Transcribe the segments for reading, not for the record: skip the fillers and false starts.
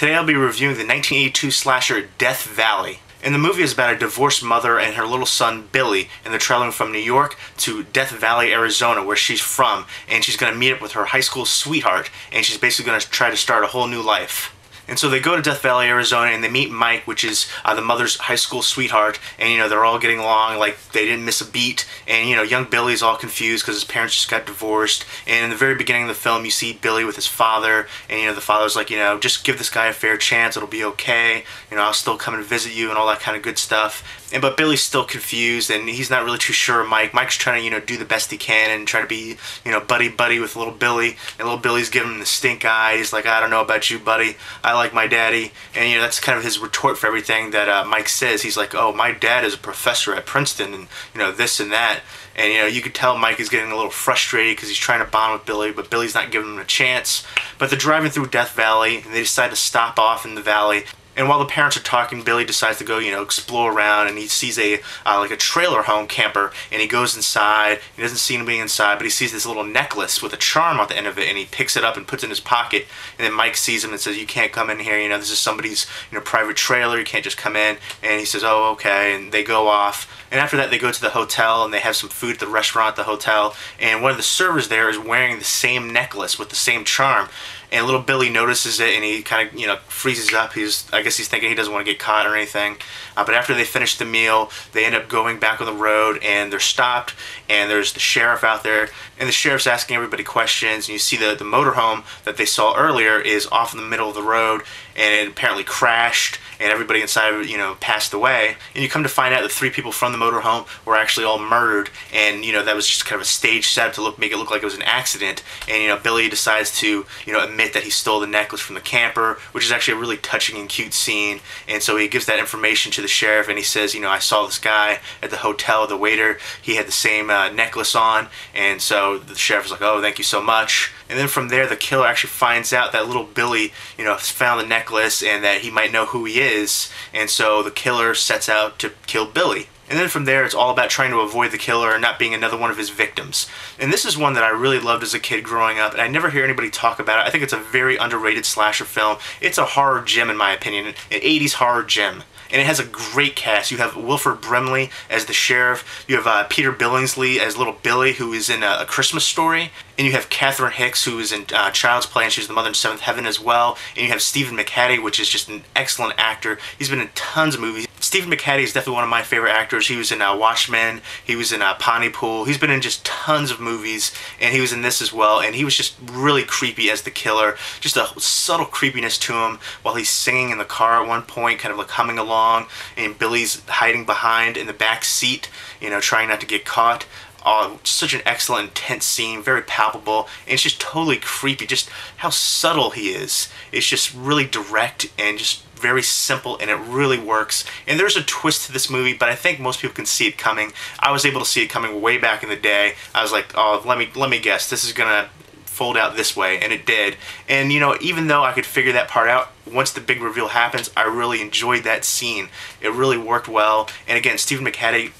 Today I'll be reviewing the 1982 slasher Death Valley. And the movie is about a divorced mother and her little son Billy, and they're traveling from New York to Death Valley, Arizona, where she's from, and she's going to meet up with her high school sweetheart, and she's basically going to try to start a whole new life. And so they go to Death Valley, Arizona, and they meet Mike, which is the mother's high school sweetheart, and, you know, they're all getting along like they didn't miss a beat, and, you know, young Billy's all confused because his parents just got divorced, and in the very beginning of the film, you see Billy with his father, and, you know, the father's like, you know, just give this guy a fair chance, it'll be okay, you know, I'll still come and visit you, and all that kind of good stuff. And but Billy's still confused, and he's not really too sure of Mike. Mike's trying to, you know, do the best he can and try to be, you know, buddy-buddy with little Billy, and little Billy's giving him the stink eye. He's like, I don't know about you, buddy. I like my daddy. And, you know, that's kind of his retort for everything that Mike says. He's like, oh, my dad is a professor at Princeton, and, you know, this and that. And, you know, you could tell Mike is getting a little frustrated because he's trying to bond with Billy, but Billy's not giving him a chance. But they're driving through Death Valley, and they decide to stop off in the valley. And while the parents are talking, Billy decides to go, you know, explore around, and he sees a trailer home camper, and he goes inside. He doesn't see anybody inside, but he sees this little necklace with a charm at the end of it, and he picks it up and puts it in his pocket. And then Mike sees him and says, you can't come in here, you know, this is somebody's, you know, private trailer, you can't just come in. And he says, oh, okay, and they go off. And after that, they go to the hotel, and they have some food at the restaurant at the hotel, and one of the servers there is wearing the same necklace with the same charm. And little Billy notices it, and he kind of, you know, freezes up. I guess he's thinking he doesn't want to get caught or anything. But after they finish the meal, they end up going back on the road, and they're stopped, and there's the sheriff out there. And the sheriff's asking everybody questions, and you see the motorhome that they saw earlier is off in the middle of the road, and it apparently crashed, and everybody inside of it, you know, passed away. And you come to find out that three people from the motorhome were actually all murdered, and, you know, that was just kind of a stage setup to make it look like it was an accident. And, you know, Billy decides to, you know, admit that he stole the necklace from the camper, which is actually a really touching and cute scene. And so he gives that information to the sheriff, and he says, you know, I saw this guy at the hotel, the waiter, he had the same necklace on. And so the sheriff is like, oh, thank you so much. And then from there, the killer actually finds out that little Billy, you know, found the necklace, and that he might know who he is. And so the killer sets out to kill Billy. And then from there, it's all about trying to avoid the killer and not being another one of his victims. And this is one that I really loved as a kid growing up, and I never hear anybody talk about it. I think it's a very underrated slasher film. It's a horror gem, in my opinion, an 80s horror gem. And it has a great cast. You have Wilford Brimley as the sheriff. You have Peter Billingsley as little Billy, who is in A Christmas Story. And you have Catherine Hicks, who is in Child's Play, and she's the mother in Seventh Heaven as well. And you have Stephen McHattie, which is just an excellent actor. He's been in tons of movies. Stephen McHattie is definitely one of my favorite actors. He was in Watchmen. He was in Pontypool. He's been in just tons of movies, and he was in this as well. And he was just really creepy as the killer. Just a subtle creepiness to him while he's singing in the car at one point, kind of like humming along, and Billy's hiding behind in the back seat, you know, trying not to get caught. Such an excellent, intense scene, very palpable, and it's just totally creepy, just how subtle he is. It's just really direct and just very simple, and it really works. And there's a twist to this movie, but I think most people can see it coming. I was able to see it coming way back in the day. I was like, oh, let me guess, this is gonna fold out this way, and it did. And, you know, even though I could figure that part out, once the big reveal happens, I really enjoyed that scene. It really worked well. And again, Stephen McHattie,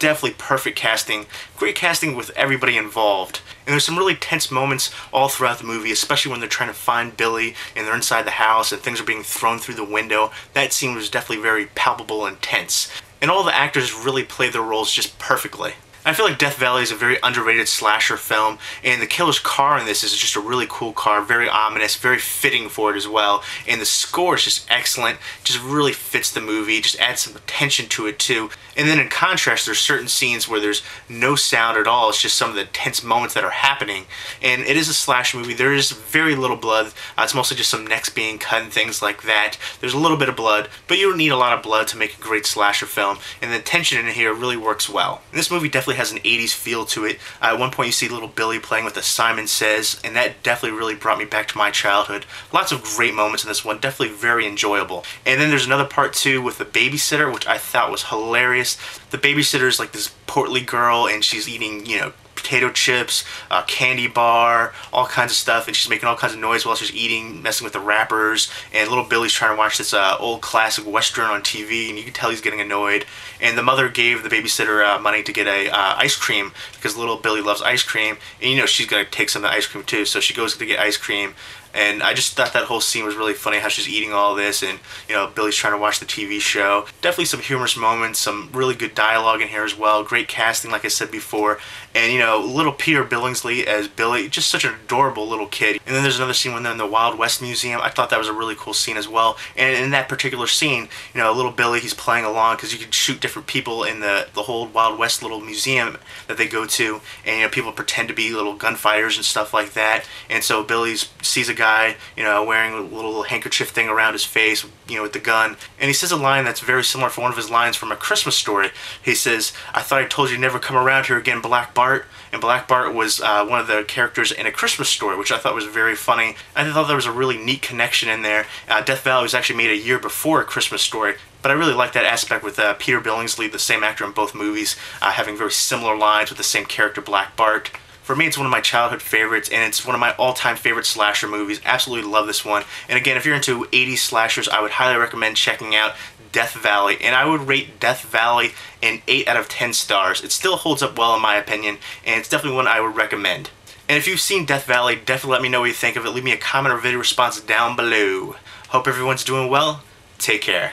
definitely perfect casting, great casting with everybody involved. And there's some really tense moments all throughout the movie, especially when they're trying to find Billy and they're inside the house and things are being thrown through the window. That scene was definitely very palpable and tense. And all the actors really play their roles just perfectly. I feel like Death Valley is a very underrated slasher film, and the killer's car in this is just a really cool car, very ominous, very fitting for it as well. And the score is just excellent, just really fits the movie, just adds some tension to it too. And then in contrast, there's certain scenes where there's no sound at all, it's just some of the tense moments that are happening. And it is a slasher movie, there is very little blood, it's mostly just some necks being cut and things like that. There's a little bit of blood, but you don't need a lot of blood to make a great slasher film, and the tension in here really works well. And this movie definitely has an 80s feel to it. At one point you see little Billy playing with a Simon Says, and that definitely really brought me back to my childhood. Lots of great moments in this one, definitely very enjoyable. And then there's another part too with the babysitter, which I thought was hilarious. The babysitter is like this portly girl, and she's eating, you know, potato chips, a candy bar, all kinds of stuff, and she's making all kinds of noise while she's eating, messing with the wrappers, and little Billy's trying to watch this old classic Western on TV, and you can tell he's getting annoyed. And the mother gave the babysitter money to get a ice cream, because little Billy loves ice cream, and you know she's going to take some of the ice cream too, so she goes to get ice cream. And I just thought that whole scene was really funny, how she's eating all this and, you know, Billy's trying to watch the TV show. Definitely some humorous moments, some really good dialogue in here as well, great casting like I said before. And, you know, little Peter Billingsley as Billy, just such an adorable little kid. And then there's another scene when they're in the Wild West Museum. I thought that was a really cool scene as well. And in that particular scene, you know, little Billy, he's playing along because you can shoot different people in the whole Wild West little museum that they go to. And, you know, people pretend to be little gunfighters and stuff like that. And so Billy sees a guy, you know, wearing a little handkerchief thing around his face, you know, with the gun, and he says a line that's very similar for one of his lines from A Christmas Story. He says, "I thought I told you never come around here again, Black Bart." And Black Bart was one of the characters in A Christmas Story, which I thought was very funny. I thought there was a really neat connection in there. Death Valley was actually made a year before A Christmas Story, but I really like that aspect with Peter Billingsley, the same actor in both movies, having very similar lines with the same character, Black Bart. For me, it's one of my childhood favorites, and it's one of my all-time favorite slasher movies. Absolutely love this one. And again, if you're into 80s slashers, I would highly recommend checking out Death Valley. And I would rate Death Valley an 8 out of 10 stars. It still holds up well in my opinion, and it's definitely one I would recommend. And if you've seen Death Valley, definitely let me know what you think of it. Leave me a comment or video response down below. Hope everyone's doing well. Take care.